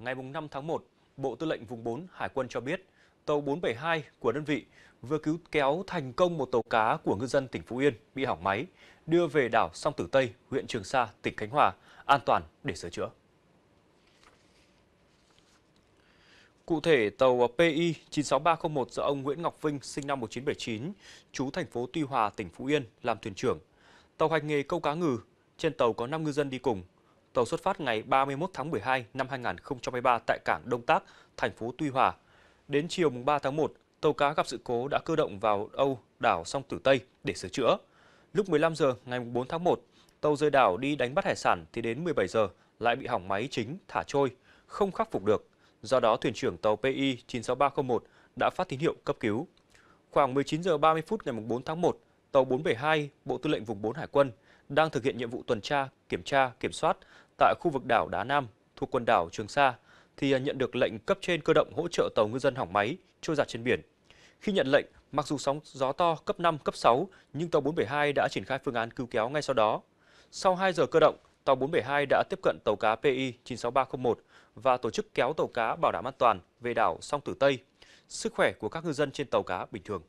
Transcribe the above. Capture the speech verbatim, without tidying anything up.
ngày năm tháng một, Bộ Tư lệnh Vùng bốn Hải quân cho biết, tàu bốn bảy hai của đơn vị vừa cứu kéo thành công một tàu cá của ngư dân tỉnh Phú Yên bị hỏng máy, đưa về đảo Song Tử Tây, huyện Trường Sa, tỉnh Khánh Hòa, an toàn để sửa chữa. Cụ thể, tàu pê i chín sáu ba không một do ông Nguyễn Ngọc Vinh sinh năm một nghìn chín trăm bảy mươi chín, trú thành phố Tuy Hòa, tỉnh Phú Yên, làm thuyền trưởng. Tàu hành nghề câu cá ngừ, trên tàu có năm ngư dân đi cùng. Tàu xuất phát ngày ba mươi mốt tháng mười hai năm hai nghìn không trăm hai mươi ba tại cảng Đông Tác, thành phố Tuy Hòa. Đến chiều ba tháng một, tàu cá gặp sự cố đã cơ động vào Âu đảo Song Tử Tây để sửa chữa. Lúc mười lăm giờ ngày bốn tháng một, tàu rời đảo đi đánh bắt hải sản thì đến mười bảy giờ lại bị hỏng máy chính thả trôi, không khắc phục được. Do đó, thuyền trưởng tàu pê i chín sáu ba không một đã phát tín hiệu cấp cứu. Khoảng mười chín giờ ba mươi phút ngày bốn tháng một, tàu bốn bảy hai Bộ Tư lệnh Vùng bốn Hải quân đang thực hiện nhiệm vụ tuần tra, kiểm tra, kiểm soát tại khu vực đảo Đá Nam thuộc quần đảo Trường Sa thì nhận được lệnh cấp trên cơ động hỗ trợ tàu ngư dân hỏng máy trôi dạt trên biển. Khi nhận lệnh, mặc dù sóng gió to cấp năm, cấp sáu nhưng tàu bốn bảy hai đã triển khai phương án cứu kéo ngay sau đó. Sau hai giờ cơ động, tàu bốn bảy hai đã tiếp cận tàu cá pê i chín sáu ba không một và tổ chức kéo tàu cá bảo đảm an toàn về đảo Song Tử Tây. Sức khỏe của các ngư dân trên tàu cá bình thường.